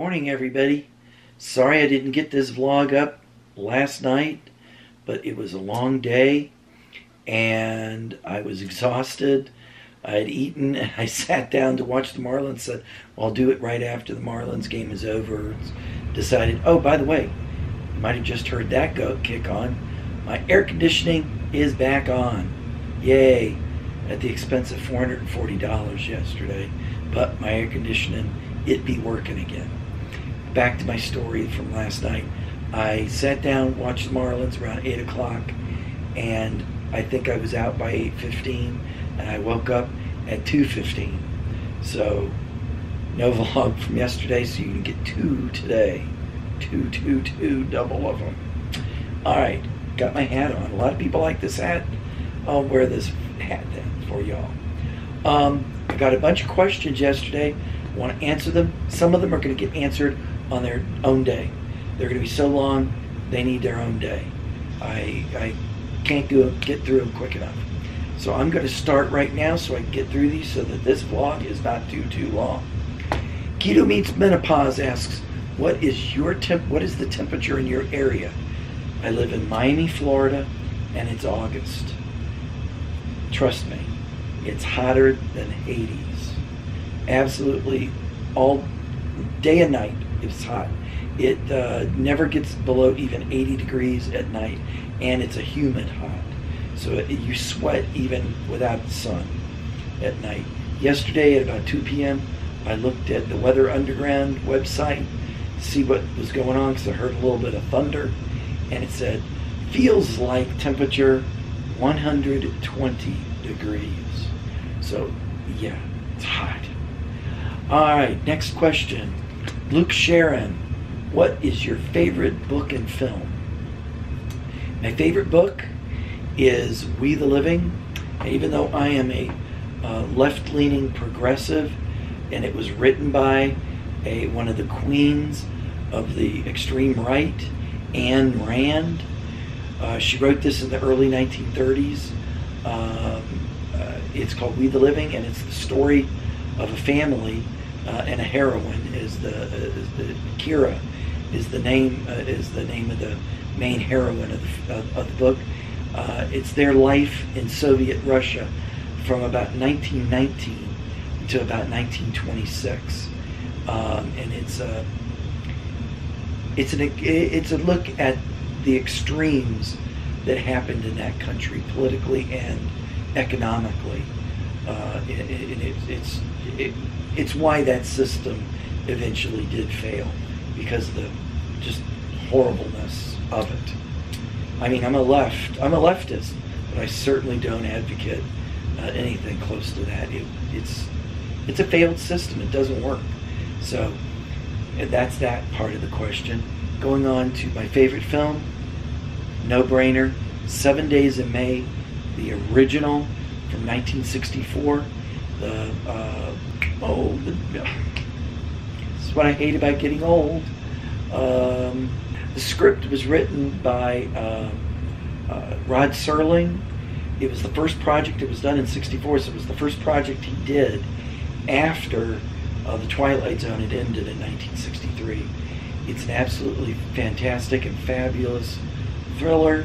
Morning, everybody. Sorry I didn't get this vlog up last night, but it was a long day and I was exhausted. I had eaten and I sat down to watch the Marlins. Said, I'll do it right after the Marlins game is over. Decided, oh, by the way, you might have just heard that kick on. My air conditioning is back on. Yay. At the expense of $440 yesterday. But my air conditioning, it be working again. Back to my story from last night. I sat down, watched the Marlins around 8 o'clock, and I think I was out by 8:15, and I woke up at 2:15. So, no vlog from yesterday, so you can get two today. Two, double of them. Alright, got my hat on. A lot of people like this hat. I'll wear this hat then for y'all. I got a bunch of questions yesterday. I want to answer them. Some of them are going to get answered on their own day. They're going to be so long, they need their own day. I can't get through them quick enough. So I'm going to start right now so I can get through these so that this vlog is not too long. Keto Meets Menopause asks, what is the temperature in your area? I live in Miami, Florida, and it's August. Trust me, it's hotter than Hades. Absolutely, all day and night it's hot. It never gets below even 80 degrees at night, and it's a humid hot. So you sweat even without the sun at night. Yesterday at about 2 p.m., I looked at the Weather Underground website to see what was going on because I heard a little bit of thunder, and it said, feels like temperature 120 degrees. So, yeah, it's hot. All right, next question. Luke Sherran, what is your favorite book and film? My favorite book is We the Living. Even though I am a left-leaning progressive, and it was written by one of the queens of the extreme right, Anne Rand. She wrote this in the early 1930s. It's called We the Living, and it's the story of a family and a heroine. Kira is the name of the main heroine of the book. It's their life in Soviet Russia from about 1919 to about 1926, and it's a look at the extremes that happened in that country politically and economically. It's why that system eventually did fail, because of the just horribleness of it. I mean, I'm a leftist, but I certainly don't advocate anything close to that. It's a failed system. It doesn't work. So that's that part of the question. Going on to my favorite film, no-brainer, 7 Days in May, the original from 1964. It's what I hate about getting old. The script was written by Rod Serling. It was the first project. It was done in '64, so it was the first project he did after The Twilight Zone had ended in 1963. It's an absolutely fantastic and fabulous thriller.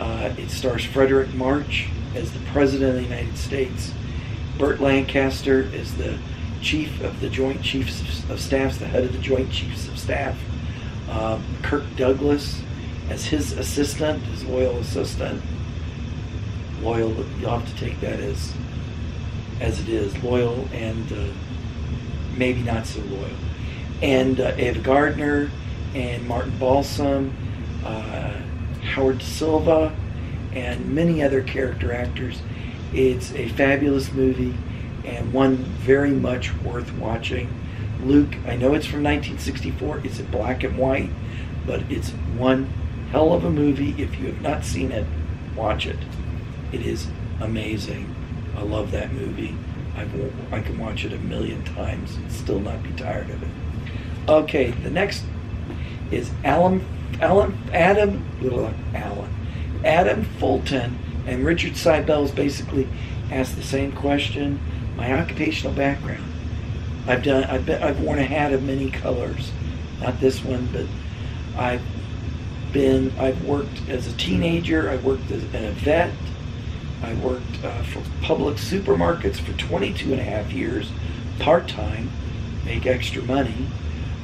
It stars Frederick March as the President of the United States. Burt Lancaster is the Chief of the Joint Chiefs of Staff, the head of the Joint Chiefs of Staff. Kirk Douglas as his assistant, his loyal assistant. Loyal, you'll have to take that as it is, loyal and maybe not so loyal. And Eva Gardner and Martin Balsam, Howard De Silva, and many other character actors. It's a fabulous movie and one very much worth watching. Luke, I know it's from 1964, it's in black and white, but it's one hell of a movie. If you have not seen it, watch it. It is amazing. I love that movie. I can watch it a million times and still not be tired of it. Okay, the next is Adam Fulton and Richard Siebels basically asked the same question. My occupational background. I've worn a hat of many colors. not this one, but I've worked as a teenager, I've worked as a vet, I worked for public supermarkets for 22 and a half years, part-time, make extra money.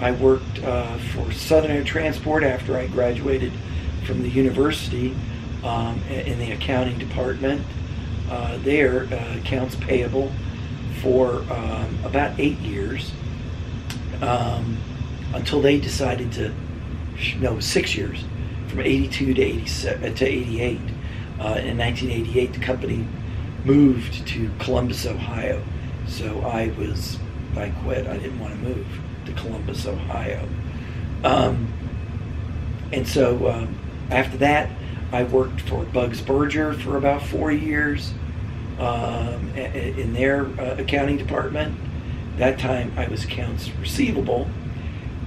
I worked for Southern Air Transport after I graduated from the university in the accounting department. There, accounts payable for about 8 years until they decided to, no, 6 years, from 82 to 87 to 88. In 1988, the company moved to Columbus, Ohio. So I quit. I didn't want to move to Columbus, Ohio. And so after that, I worked for Bugs Berger for about 4 years in their accounting department. That time I was accounts receivable.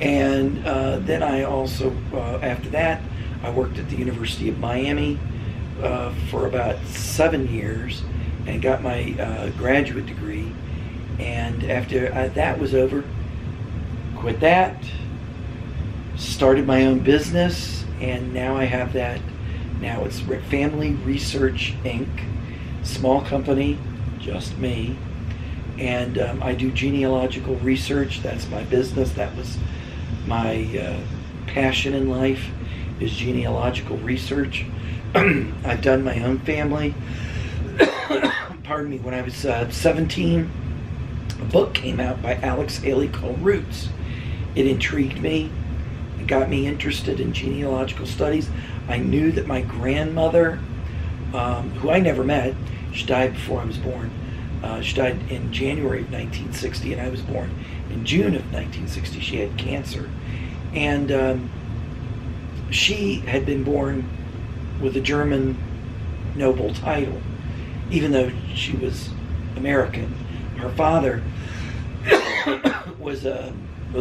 And then I also, after that, I worked at the University of Miami for about 7 years and got my graduate degree. And after that was over, quit that, started my own business, and now I have that. Now it's Rick Family Research Inc, small company, just me. And I do genealogical research. That's my business. That was my passion in life, is genealogical research. I've done my own family. Pardon me. When I was 17, a book came out by Alex Haley called Roots. It intrigued me. It got me interested in genealogical studies. I knew that my grandmother, who I never met, she died before I was born. She died in January of 1960, and I was born in June of 1960. She had cancer. And she had been born with a German noble title, even though she was American. Her father was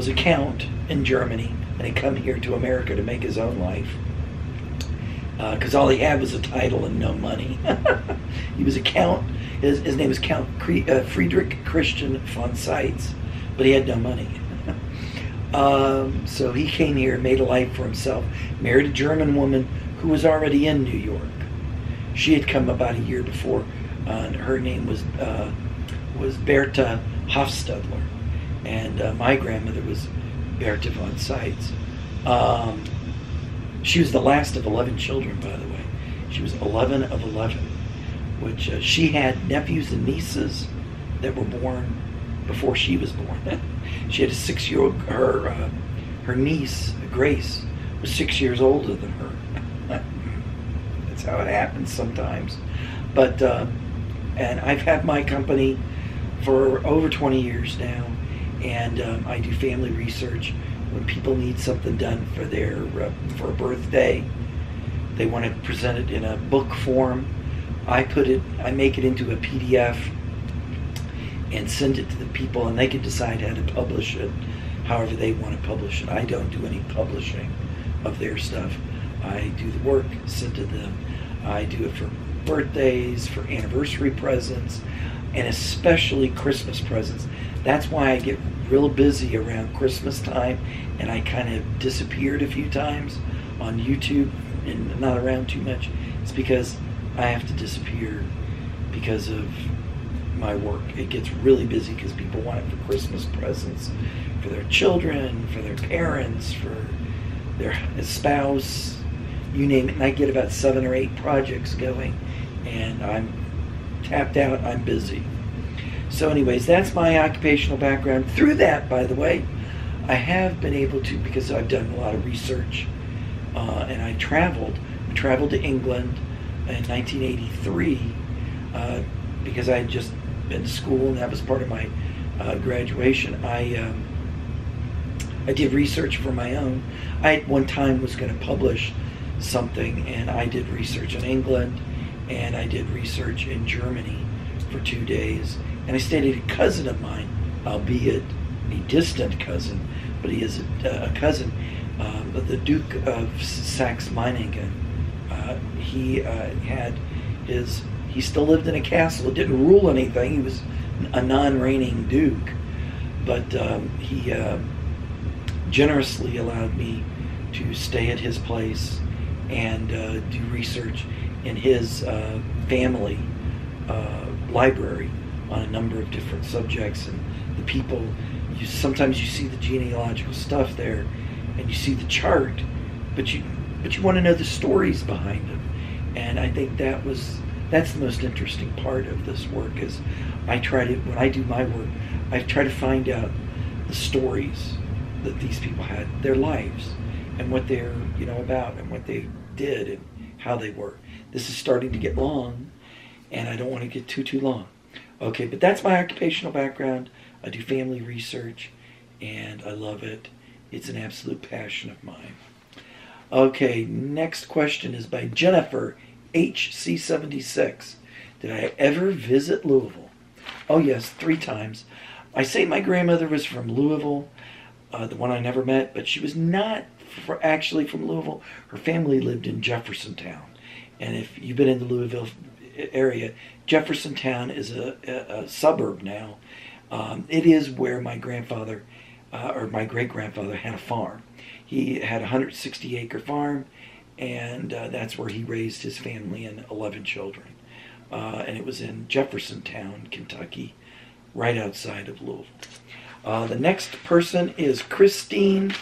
a count in Germany, and had come here to America to make his own life, because all he had was a title and no money. He was a count. His name was Count Friedrich Christian von Seitz, but he had no money. So he came here and made a life for himself, married a German woman who was already in New York. She had come about a year before, and her name was Bertha Hofstadler, and my grandmother was Bertha von Seitz. She was the last of 11 children, by the way. She was 11 of 11, which she had nephews and nieces that were born before she was born. She had a 6-year-old, her niece, Grace, was 6 years older than her. That's how it happens sometimes. But and I've had my company for over 20 years now, and I do family research. When people need something done for their for a birthday, they want to present it in a book form. I make it into a PDF and send it to the people, and they can decide how to publish it however they want to publish it. I don't do any publishing of their stuff. I do the work, send to them. I do it for birthdays, for anniversary presents, and especially Christmas presents. That's why I get real busy around Christmas time, and I kind of disappeared a few times on YouTube and not around too much. It's because I have to disappear because of my work. It gets really busy because people want it for Christmas presents, for their children, for their parents, for their spouse, you name it. And I get about 7 or 8 projects going, and I'm tapped out, I'm busy. So anyways, that's my occupational background. Through that, by the way, I have been able to, because I've done a lot of research, and I traveled. I traveled to England in 1983 because I had just been to school, and that was part of my graduation. I did research for my own. I at one time was going to publish something, and I did research in England, and I did research in Germany for 2 days. And I stayed at a cousin of mine, albeit a distant cousin, but he is a cousin of the Duke of Saxe-Meiningen. He he still lived in a castle. It didn't rule anything. He was a non-reigning duke, but he generously allowed me to stay at his place and do research in his family library on a number of different subjects. And the people, sometimes you see the genealogical stuff there and you see the chart, but you want to know the stories behind them. And I think that's the most interesting part of this work is when I do my work, I try to find out the stories that these people had, their lives, and what they're about, and what they did, and how they were. This is starting to get long, and I don't want to get too long. Okay, but that's my occupational background. I do family research, and I love it. It's an absolute passion of mine. Okay, next question is by Jennifer HC76. Did I ever visit Louisville? Oh yes, 3 times. I say my grandmother was from Louisville, the one I never met, but she was not actually from Louisville. Her family lived in Jeffersontown, and if you've been in the Louisville area, Jeffersontown is a suburb now. It is where my grandfather, or my great-grandfather, had a farm. He had a 160-acre farm, and that's where he raised his family and 11 children. And it was in Jeffersontown, Kentucky, right outside of Louisville. The next person is Christine,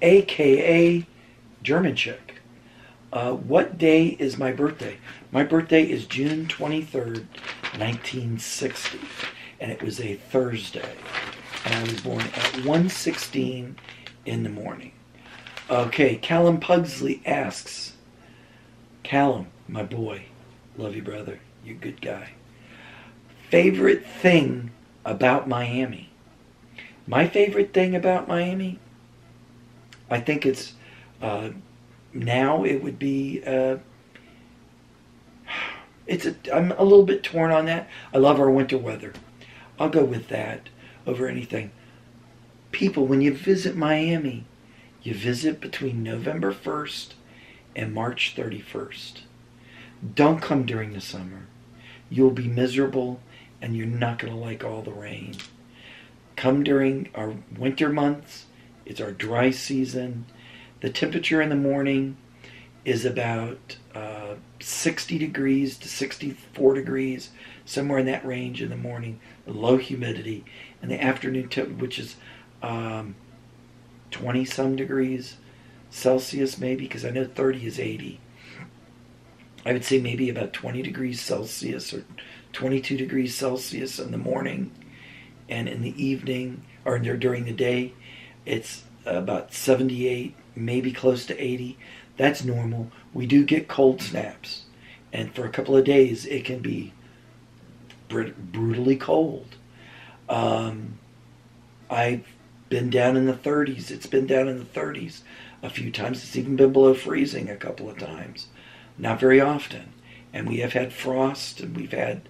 a.k.a. German Chick. What day is my birthday? My birthday is June 23rd, 1960, and it was a Thursday. And I was born at 1:16 in the morning. Okay, Calum Pugsley asks, Calum, my boy, love you, brother. You're a good guy. Favorite thing about Miami? My favorite thing about Miami? I think it's, now it would be, I'm a little bit torn on that. I love our winter weather. I'll go with that over anything. People, when you visit Miami, you visit between November 1st and March 31st. Don't come during the summer. You'll be miserable and you're not going to like all the rain. Come during our winter months. It's our dry season. The temperature in the morning is about 60 degrees to 64 degrees, somewhere in that range in the morning. Low humidity. And the afternoon temp, which is 20 some degrees Celsius, maybe, because I know 30 is 80. I would say maybe about 20 degrees Celsius or 22 degrees Celsius in the morning, and in the evening or during the day it's about 78, maybe close to 80. That's normal. We do get cold snaps, and for a couple of days it can be brutally cold. I've been down in the 30s. It's been down in the 30s a few times. It's even been below freezing a couple of times. Not very often. And we have had frost, and we've had,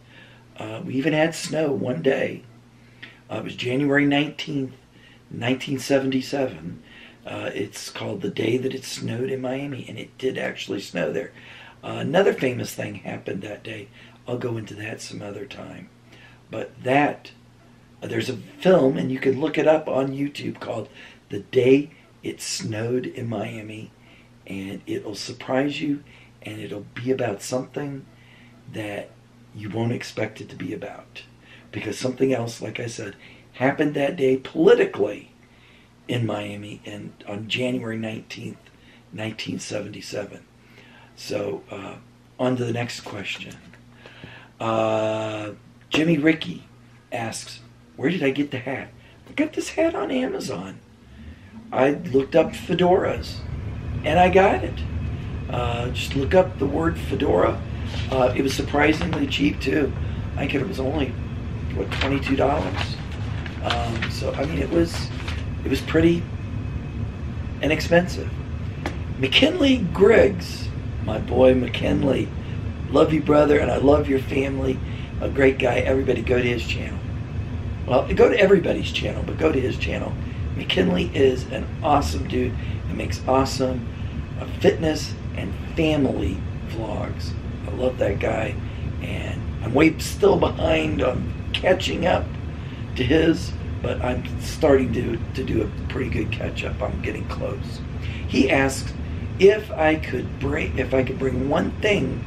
we even had snow one day. It was January 19th, 1977. It's called the day that it snowed in Miami, and it did actually snow there. Another famous thing happened that day. I'll go into that some other time. But that, there's a film, and you can look it up on YouTube, called The Day It Snowed in Miami, and it'll surprise you. And it'll be about something that you won't expect it to be about. Because something else, like I said, happened that day politically in Miami and on January 19th, 1977. So, on to the next question. Jimmy Ricky asks, where did I get the hat? I got this hat on Amazon. I looked up fedoras, and I got it. Just look up the word fedora. It was surprisingly cheap too. I think it was only $22. So I mean, it was pretty inexpensive. McKinley Griggs, my boy McKinley, love you, brother, and I love your family. A great guy. Everybody go to his channel. Well, go to everybody's channel, but go to his channel. McKinley is an awesome dude. He makes awesome fitness and family vlogs. I love that guy, and I'm way still behind on catching up to his, but I'm starting to do a pretty good catch up. I'm getting close. He asked if I could bring one thing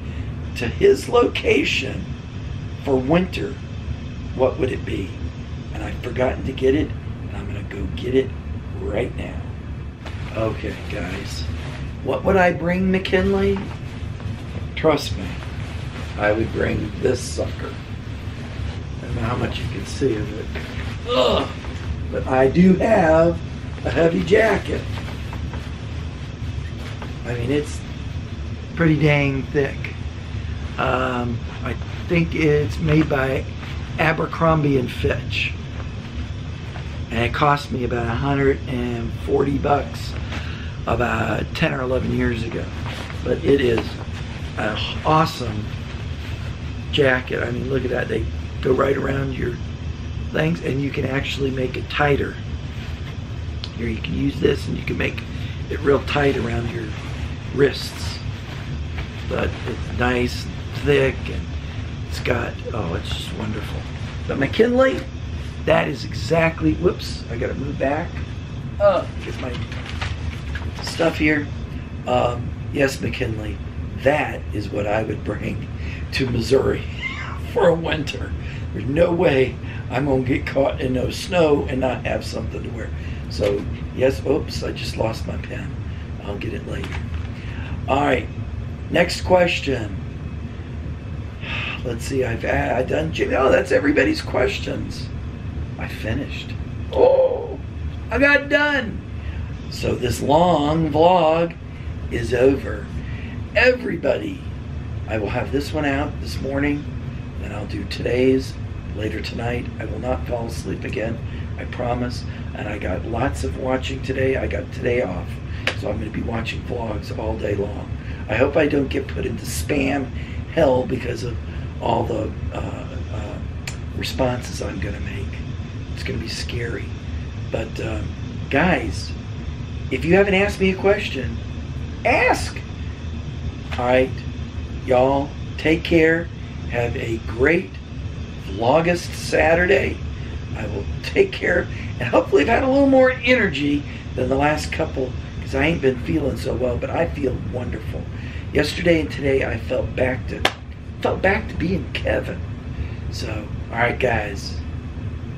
to his location for winter, what would it be? And I've forgotten to get it, and I'm gonna go get it right now. Okay, guys, what would I bring, McKinley? Trust me, I would bring this sucker. I don't know how much you can see of it. Ugh. But I do have a heavy jacket. I mean, it's pretty dang thick. I think it's made by Abercrombie & Fitch. And it cost me about $140 about 10 or 11 years ago. But it is an awesome jacket. I mean, look at that. They go right around your things, and you can actually make it tighter. Here, you can use this, and you can make it real tight around your wrists. But it's nice and thick, and it's got, oh, it's just wonderful. But McKinley, that is exactly, whoops, I gotta move back. Get my stuff here. Yes, McKinley, that is what I would bring to Missouri for a winter. There's no way I'm gonna get caught in no snow and not have something to wear. So, yes, oops, I just lost my pen. I'll get it later. All right, next question. Let's see, I've done Jimmy. Oh, that's everybody's questions. I finished. Oh, I got done. So this long vlog is over. Everybody, I will have this one out this morning, and I'll do today's later tonight. I will not fall asleep again, I promise. And I got lots of watching today. I got today off, so I'm going to be watching vlogs all day long. I hope I don't get put into spam hell because of all the responses I'm going to make. It's going to be scary. But guys, if you haven't asked me a question, ask. All right, y'all, take care. Have a great Vlogust Saturday. I will take care. And hopefully I've had a little more energy than the last couple, because I ain't been feeling so well, but I feel wonderful. Yesterday and today I felt back to being Kevin. So, all right, guys,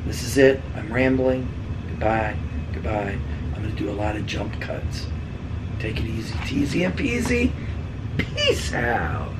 this is it. I'm rambling. Goodbye. Goodbye. I'm going to do a lot of jump cuts. Take it easy, teasy and peasy. Peace out.